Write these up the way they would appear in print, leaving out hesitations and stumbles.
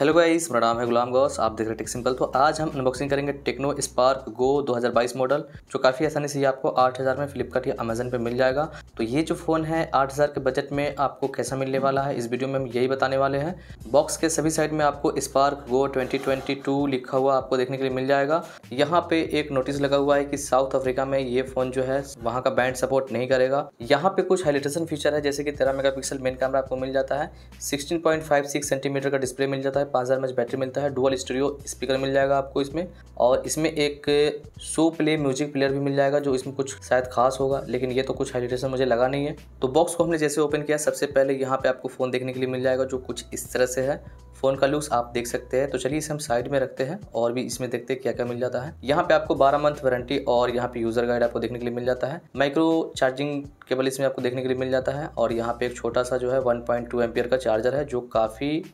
Hello guys, मेरा नाम है गुलाब गौस, आप देख रहे हैं टेक सिंपल। तो आज हम अनबॉक्सिंग करेंगे टेक्नो स्पार्क गो 2022 मॉडल, जो काफ़ी आसानी से ये आपको 8000 में फ्लिपकार्ट या अमेजन पे मिल जाएगा। तो ये जो फ़ोन है 8000 के बजट में आपको कैसा मिलने वाला है, इस वीडियो में हम यही बताने वाले हैं। बॉक्स के सभी साइड में आपको स्पार्क गो 2022 लिखा हुआ आपको देखने के लिए मिल जाएगा। यहाँ पे एक नोटिस लगा हुआ है कि साउथ अफ्रीका में ये फ़ोन जो है वहाँ का बैंड सपोर्ट नहीं करेगा। यहाँ पर कुछ हाइलाइटेशन फीचर है, जैसे कि 13 मेगापिक्सल मेन कैमरा आपको मिल जाता है, 16.56 सेंटीमीटर का डिस्प्ले मिल जाता है, 5000 mAh बैटरी मिलता है, डुअल स्टीरियो स्पीकर मिल जाएगा आपको इसमें, और इसमें एक शो प्ले म्यूजिक प्लेयर भी मिल जाएगा, जो इसमें कुछ शायद खास होगा, लेकिन ये तो कुछ हाइलाइटेशन मुझे लगा नहीं है। तो बॉक्स को हमने जैसे ओपन किया, सबसे पहले यहाँ पे आपको फ़ोन देखने के लिए मिल जाएगा, जो कुछ इस तरह से है। फ़ोन का लुक्स आप देख सकते हैं। तो चलिए इसे हम साइड में रखते हैं और भी इसमें देखते हैं क्या क्या मिल जाता है। यहाँ पे आपको 12 मंथ वारंटी और यहाँ पे यूज़र गाइड आपको देखने के लिए मिल जाता है। माइक्रो चार्जिंग केबल इसमें आपको देखने के लिए मिल जाता है, और यहाँ पे एक छोटा सा जो है 1.2 एम्पियर का चार्जर है, जो काफ़ी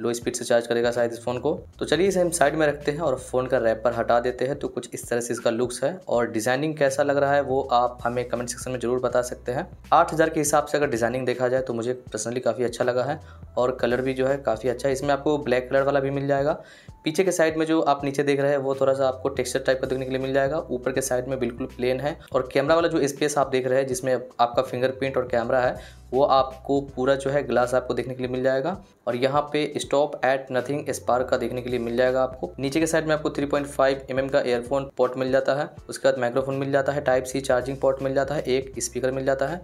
लो स्पीड से चार्ज करेगा शायद इस फ़ोन को। तो चलिए इसे हम साइड में रखते हैं और फ़ोन का रैपर हटा देते हैं। तो कुछ इस तरह से इसका लुक्स है, और डिज़ाइनिंग कैसा लग रहा है वो आप हमें कमेंट सेक्शन में ज़रूर बता सकते हैं। 8000 के हिसाब से अगर डिज़ाइनिंग देखा जाए तो मुझे पर्सनली काफ़ी अच्छा लगा है, और कलर भी जो है काफ़ी अच्छा है। इसमें आपको ब्लैक कलर वाला भी मिल जाएगा। पीछे के साइड में जो आप नीचे देख रहे हैं वो थोड़ा सा आपको टेक्सचर टाइप का देखने के लिए मिल जाएगा। ऊपर के साइड में बिल्कुल प्लेन है, और कैमरा वाला जो स्पेस आप देख रहे हैं जिसमें आपका फिंगरप्रिंट और कैमरा है, वो आपको पूरा जो है ग्लास आपको देखने के लिए मिल जाएगा। और यहाँ पे स्टॉप एट नथिंग स्पार्क का देखने के लिए मिल जाएगा आपको। नीचे के साइड में आपको 3.5 mm का एयरफोन पोर्ट मिल जाता है, उसके बाद माइक्रोफोन मिल जाता है, टाइप C चार्जिंग पोर्ट मिल जाता है, एक स्पीकर मिल जाता है।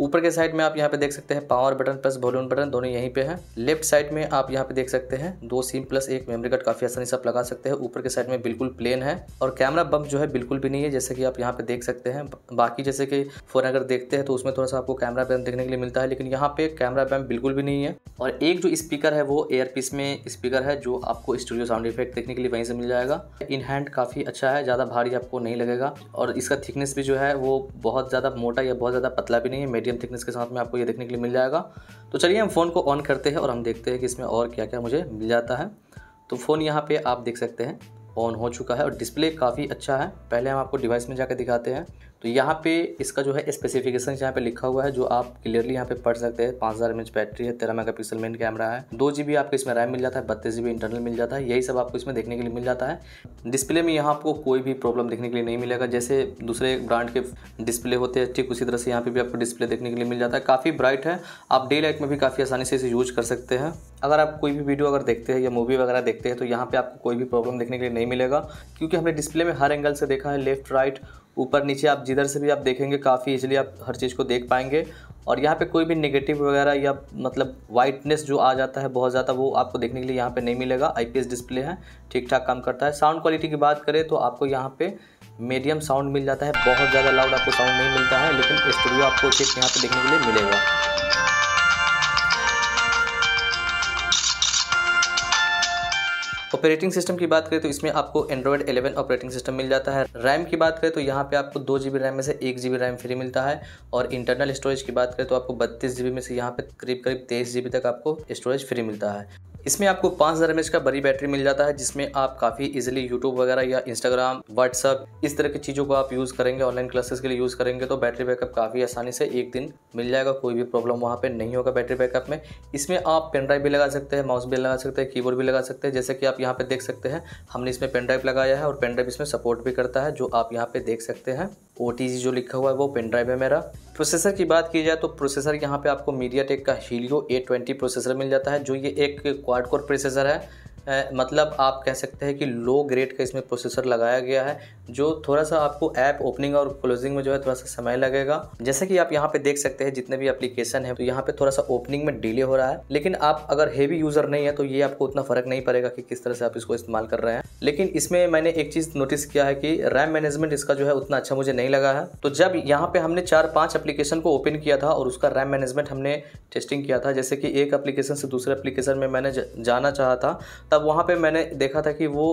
ऊपर के साइड में आप यहाँ पे देख सकते हैं power button plus volume button दोनों यहीं पे है। लेफ्ट साइड में आप यहाँ पे देख सकते हैं 2 सिम प्लस एक मेमोरी कार्ड, काफ़ी आसानी से आप लगा सकते हैं। ऊपर के साइड में बिल्कुल प्लेन है, और कैमरा बम्प जो है बिल्कुल भी नहीं है, जैसे कि आप यहाँ पे देख सकते हैं। बाकी जैसे कि फ़ोन अगर देखते हैं तो उसमें थोड़ा सा आपको कैमरा बम्प देखने के लिए मिलता है, लेकिन यहाँ पे कैमरा बम्प बिल्कुल भी नहीं है। और एक जो स्पीकर है वो एयरपीस में स्पीकर है, जो आपको स्टूडियो साउंड इफेक्ट देखने के लिए वहीं से मिल जाएगा। इन हैंड काफ़ी अच्छा है, ज़्यादा भारी आपको नहीं लगेगा, और इसका थिकनेस भी जो है वो बहुत ज़्यादा मोटा या बहुत ज़्यादा पतला भी नहीं है, मीडियम थिकनेस के साथ में आपको ये देखने के लिए मिल जाएगा। तो चलिए हम फ़ोन को ऑन करते हैं और हम देखते हैं कि इसमें और क्या क्या मुझे मिल जाता है। तो फ़ोन यहाँ पे आप देख सकते हैं ऑन हो चुका है, और डिस्प्ले काफ़ी अच्छा है। पहले हम आपको डिवाइस में जाकर दिखाते हैं। तो यहाँ पे इसका जो है स्पेसिफिकेशन यहाँ पे लिखा हुआ है, जो आप क्लियरली यहाँ पे पढ़ सकते हैं। 5000 mAh बैटरी है, 13 मेगापिक्सल मेन कैमरा है, 2 GB आपको इसमें रैम मिल जाता है, 32 GB इंटरनल मिल जाता है। यही सब आपको इसमें देखने के लिए मिल जाता है। डिस्प्ले में यहाँ आपको कोई भी प्रॉब्लम देखने के लिए नहीं मिलेगा, जैसे दूसरे ब्रांड के डिस्प्ले होते हैं ठीक उसी तरह से यहाँ पे भी आपको डिस्प्ले देखने के लिए मिल जाता है। काफ़ी ब्राइट है, आप डे लाइट में भी काफ़ी आसानी से इसे यूज कर सकते हैं। अगर आप कोई भी वीडियो अगर देखते हैं या मूवी वगैरह देखते हैं तो यहाँ पे आपको कोई भी प्रॉब्लम देखने के लिए नहीं मिलेगा, क्योंकि हमने डिस्प्ले में हर एंगल से देखा है, लेफ्ट राइट ऊपर नीचे, आप जिधर से भी आप देखेंगे काफ़ी इजीली आप हर चीज़ को देख पाएंगे। और यहाँ पे कोई भी नेगेटिव वगैरह या मतलब वाइटनेस जो आ जाता है बहुत ज़्यादा, वो आपको देखने के लिए यहाँ पे नहीं मिलेगा। IPS डिस्प्ले है, ठीक ठाक काम करता है। साउंड क्वालिटी की बात करें तो आपको यहाँ पे मीडियम साउंड मिल जाता है, बहुत ज़्यादा लाउड आपको साउंड नहीं मिलता है, लेकिन स्टूडियो आपको ठीक यहाँ पर देखने के लिए मिलेगा। ऑपरेटिंग सिस्टम की बात करें तो इसमें आपको एंड्रॉयड 11 ऑपरेटिंग सिस्टम मिल जाता है। रैम की बात करें तो यहाँ पे आपको 2 GB रैम में से 1 GB रैम फ्री मिलता है, और इंटरनल स्टोरेज की बात करें तो आपको 32 GB में से यहाँ पे करीब करीब 23 GB तक आपको स्टोरेज फ्री मिलता है। इसमें आपको 5000 mAh का बड़ी बैटरी मिल जाता है, जिसमें आप काफ़ी इजीली यूट्यूब वगैरह या इंस्टाग्राम, व्हाट्सअप, इस तरह की चीज़ों को आप यूज़ करेंगे, ऑनलाइन क्लासेस के लिए यूज़ करेंगे तो बैटरी बैकअप काफ़ी आसानी से एक दिन मिल जाएगा, कोई भी प्रॉब्लम वहाँ पे नहीं होगा बैटरी बैकअप में। इसमें आप पेन ड्राइव भी लगा सकते हैं, माउस भी लगा सकते हैं, कीबोर्ड भी लगा सकते हैं। जैसे कि आप यहाँ पर देख सकते हैं हमने इसमें पेन ड्राइव लगाया है, और पेन ड्राइव इसमें सपोर्ट भी करता है, जो आप यहाँ पर देख सकते हैं। OTG जो लिखा हुआ है वो पेन ड्राइव है मेरा। प्रोसेसर की बात की जाए तो प्रोसेसर यहाँ पे आपको मीडियाटेक का हीलियो A20 प्रोसेसर मिल जाता है, जो ये एक क्वाड कोर प्रोसेसर है। मतलब आप कह सकते हैं कि लो ग्रेड का इसमें प्रोसेसर लगाया गया है, जो थोड़ा सा आपको ऐप ओपनिंग और क्लोजिंग में जो है थोड़ा सा समय लगेगा। जैसे कि आप यहाँ पे देख सकते हैं जितने भी एप्लीकेशन है तो यहाँ पे थोड़ा सा ओपनिंग में डिले हो रहा है, लेकिन आप अगर हेवी यूज़र नहीं है तो ये आपको उतना फ़र्क नहीं पड़ेगा कि किस तरह से आप इसको इस्तेमाल कर रहे हैं। लेकिन इसमें मैंने एक चीज़ नोटिस किया है कि रैम मैनेजमेंट इसका जो है उतना अच्छा मुझे नहीं लगा है। तो जब यहाँ पर हमने 4-5 एप्लीकेशन को ओपन किया था और उसका रैम मैनेजमेंट हमने टेस्टिंग किया था, जैसे कि एक एप्लीकेशन से दूसरे एप्लीकेशन में मैंने जाना चाहा था, तब वहाँ पे मैंने देखा था कि वो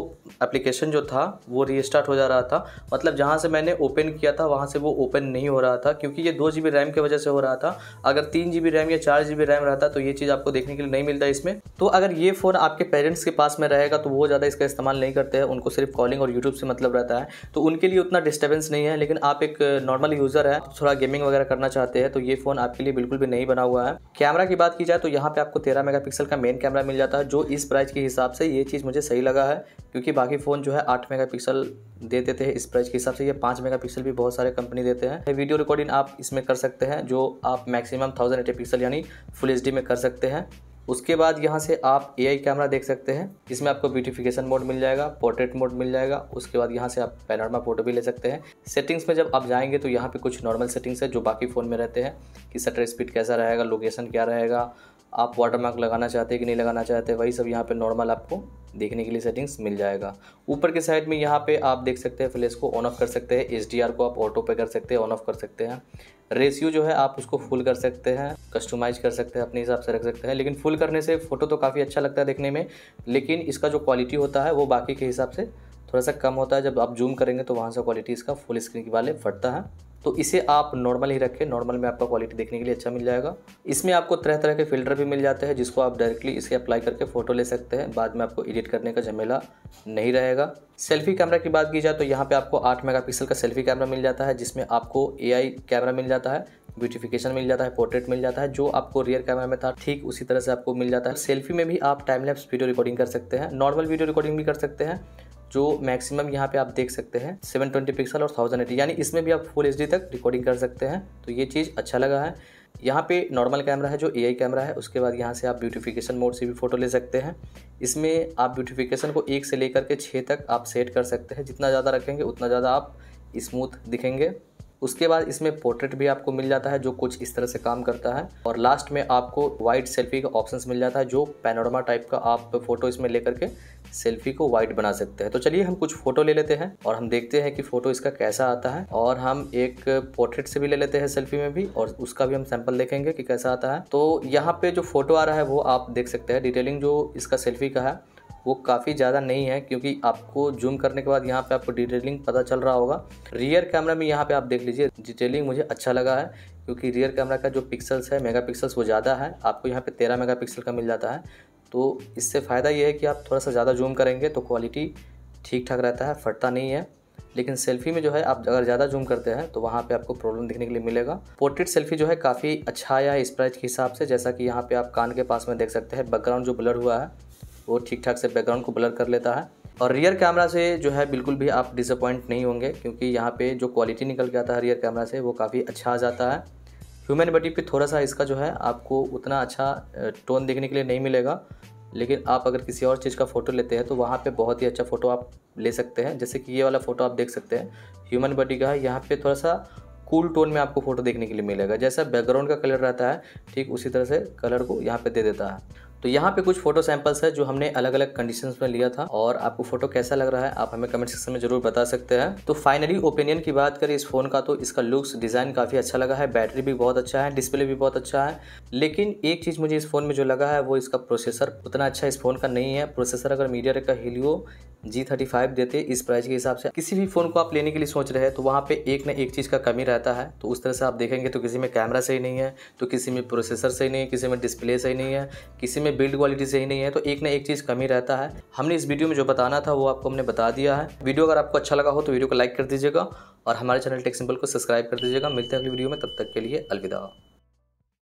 एप्लीकेशन जो था वो रीस्टार्ट हो जा रहा था। मतलब जहाँ से मैंने ओपन किया था वहाँ से वो ओपन नहीं हो रहा था, क्योंकि ये 2 GB रैम की वजह से हो रहा था। अगर 3 GB रैम या 4 GB रैम रहता तो ये चीज़ आपको देखने के लिए नहीं मिलता इसमें। तो अगर ये फ़ोन आपके पेरेंट्स के पास में रहेगा तो वो ज़्यादा इसका इस्तेमाल नहीं करते हैं, उनको सिर्फ कॉलिंग और यूट्यूब से मतलब रहता है, तो उनके लिए उतना डिस्टर्बेंस नहीं है। लेकिन आप एक नॉर्मल यूज़र है, थोड़ा गेमिंग वगैरह करना चाहते हैं तो ये फ़ोन आपके लिए बिल्कुल भी नहीं बना हुआ है। कैमरा की बात की जाए तो यहाँ पे आपको 13 MP का मेन कैमरा मिल जाता है, जो इस प्राइस के हिसाब से ये चीज़ मुझे सही लगा है, क्योंकि बाकी फ़ोन जो है 8 MP दे देते हैं। इस प्राइस के हिसाब से ये 5 MP भी बहुत सारे कंपनी देते हैं। वीडियो रिकॉर्डिंग आप इसमें कर सकते हैं, जो आप मैक्सिमम 1080p यानी फुल HD में कर सकते हैं। उसके बाद यहाँ से आप AI कैमरा देख सकते हैं, इसमें आपको ब्यूटिफिकेशन मोड मिल जाएगा, पोर्ट्रेट मोड मिल जाएगा। उसके बाद यहाँ से आप पैनोरमा फोटो भी ले सकते हैं। सेटिंग्स में जब आप जाएंगे तो यहाँ पे कुछ नॉर्मल सेटिंग्स है जो बाकी फ़ोन में रहते हैं, कि शटर स्पीड कैसा रहेगा, लोकेशन क्या रहेगा, आप वाटरमार्क लगाना चाहते हैं कि नहीं लगाना चाहते, वही सब यहाँ पे नॉर्मल आपको देखने के लिए सेटिंग्स मिल जाएगा। ऊपर के साइड में यहाँ पे आप देख सकते हैं फ्लैश को ऑन ऑफ कर सकते हैं, HDR को आप ऑटो पे कर सकते हैं, ऑन ऑफ कर सकते हैं। रेशियो जो है आप उसको फुल कर सकते हैं, कस्टमाइज कर सकते हैं, अपने हिसाब से रख सकते हैं। लेकिन फुल करने से फ़ोटो तो काफ़ी अच्छा लगता है देखने में, लेकिन इसका जो क्वालिटी होता है वो बाकी के हिसाब से थोड़ा सा कम होता है। जब आप जूम करेंगे तो वहाँ से क्वालिटी इसका फुल स्क्रीन के वाले फटता है, तो इसे आप नॉर्मल ही रखें, नॉर्मल में आपका क्वालिटी देखने के लिए अच्छा मिल जाएगा। इसमें आपको तरह तरह के फ़िल्टर भी मिल जाते हैं, जिसको आप डायरेक्टली इसे अप्लाई करके फ़ोटो ले सकते हैं, बाद में आपको एडिट करने का झमेला नहीं रहेगा। सेल्फ़ी कैमरा की बात की जाए तो यहाँ पे आपको 8 MP का सेल्फ़ी कैमरा मिल जाता है, जिसमें आपको AI कैमरा मिल जाता है, ब्यूटिफिकेशन मिल जाता है, पोर्ट्रेट मिल जाता है, जो आपको रियर कैमरा में था ठीक उसी तरह से आपको मिल जाता है। सेल्फ़ी में भी आप टाइम लैप्स वीडियो रिकॉर्डिंग कर सकते हैं, नॉर्मल वीडियो रिकॉर्डिंग भी कर सकते हैं, जो मैक्सिमम यहाँ पे आप देख सकते हैं 720p और 1080, यानी इसमें भी आप फुल HD तक रिकॉर्डिंग कर सकते हैं। तो ये चीज़ अच्छा लगा है। यहाँ पे नॉर्मल कैमरा है जो AI कैमरा है। उसके बाद यहाँ से आप ब्यूटिफिकेशन मोड से भी फ़ोटो ले सकते हैं। इसमें आप ब्यूटिफिकेशन को 1 से लेकर के 6 तक आप सेट कर सकते हैं, जितना ज़्यादा रखेंगे उतना ज़्यादा आप स्मूथ दिखेंगे। उसके बाद इसमें पोर्ट्रेट भी आपको मिल जाता है, जो कुछ इस तरह से काम करता है। और लास्ट में आपको वाइड सेल्फ़ी का ऑप्शंस मिल जाता है, जो पैनोरमा टाइप का आप फ़ोटो इसमें लेकर के सेल्फ़ी को वाइड बना सकते हैं। तो चलिए हम कुछ फ़ोटो ले लेते हैं और हम देखते हैं कि फ़ोटो इसका कैसा आता है। और हम एक पोर्ट्रेट से भी ले लेते हैं सेल्फ़ी में भी, और उसका भी हम सैम्पल देखेंगे कि कैसा आता है। तो यहाँ पर जो फ़ोटो आ रहा है वो आप देख सकते हैं। डिटेलिंग जो इसका सेल्फ़ी का है वो काफ़ी ज़्यादा नहीं है, क्योंकि आपको जूम करने के बाद यहाँ पे आपको डिटेलिंग पता चल रहा होगा। रियर कैमरा में यहाँ पे आप देख लीजिए, डिटेलिंग मुझे अच्छा लगा है, क्योंकि रियर कैमरा का जो पिक्सल्स है, मेगापिक्सल्स, वो ज़्यादा है। आपको यहाँ पे 13 MP का मिल जाता है, तो इससे फ़ायदा ये है कि आप थोड़ा सा ज़्यादा जूम करेंगे तो क्वालिटी ठीक ठाक रहता है, फटता नहीं है। लेकिन सेल्फ़ी में जो है आप अगर ज़्यादा जूम करते हैं तो वहाँ पे आपको प्रॉब्लम दिखने के लिए मिलेगा। पोर्ट्रेट सेल्फ़ी जो है काफ़ी अच्छा आया है इस प्राइस के हिसाब से। जैसा कि यहाँ पर आप कान के पास में देख सकते हैं, बैकग्राउंड जो ब्लर हुआ है वो ठीक ठाक से बैकग्राउंड को ब्लर कर लेता है। और रियर कैमरा से जो है बिल्कुल भी आप डिसअपॉइंट नहीं होंगे, क्योंकि यहाँ पे जो क्वालिटी निकल के आता है रियर कैमरा से वो काफ़ी अच्छा आ जाता है। ह्यूमन बॉडी पे थोड़ा सा इसका जो है आपको उतना अच्छा टोन देखने के लिए नहीं मिलेगा, लेकिन आप अगर किसी और चीज़ का फ़ोटो लेते हैं तो वहाँ पे बहुत ही अच्छा फ़ोटो आप ले सकते हैं। जैसे कि ये वाला फ़ोटो आप देख सकते हैं, ह्यूमन बॉडी का है, यहाँ पर थोड़ा सा कूल टोन में आपको फ़ोटो देखने के लिए मिलेगा। जैसा बैकग्राउंड का कलर रहता है ठीक उसी तरह से कलर को यहाँ पे दे देता है। तो यहाँ पे कुछ फ़ोटो सैंपल्स है जो हमने अलग अलग कंडीशंस में लिया था, और आपको फ़ोटो कैसा लग रहा है आप हमें कमेंट सेक्शन में ज़रूर बता सकते हैं। तो फाइनली ओपिनियन की बात करें इस फ़ोन का, तो इसका लुक्स डिज़ाइन काफ़ी अच्छा लगा है, बैटरी भी बहुत अच्छा है, डिस्प्ले भी बहुत अच्छा है। लेकिन एक चीज़ मुझे इस फ़ोन में जो लगा है वो इसका प्रोसेसर उतना अच्छा इस फ़ोन का नहीं है। प्रोसेसर अगर MediaTek का Helio G35 देते इस प्राइस के हिसाब से, किसी भी फ़ोन को आप लेने के लिए सोच रहे हैं तो वहाँ पे एक ना एक चीज़ का कमी रहता है। तो उस तरह से आप देखेंगे तो किसी में कैमरा सही नहीं है, तो किसी में प्रोसेसर सही नहीं है, किसी में डिस्प्ले सही नहीं है, किसी में बिल्ड क्वालिटी सही नहीं है, तो एक ना एक चीज़ कमी रहता है। हमने इस वीडियो में जो बताना था वो आपको हमने बता दिया है। वीडियो अगर आपको अच्छा लगा हो तो वीडियो को लाइक कर दीजिएगा और हमारे चैनल टेक सिंपल को सब्सक्राइब कर दीजिएगा। मिलते हैं अगली वीडियो में, तब तक के लिए अलविदा।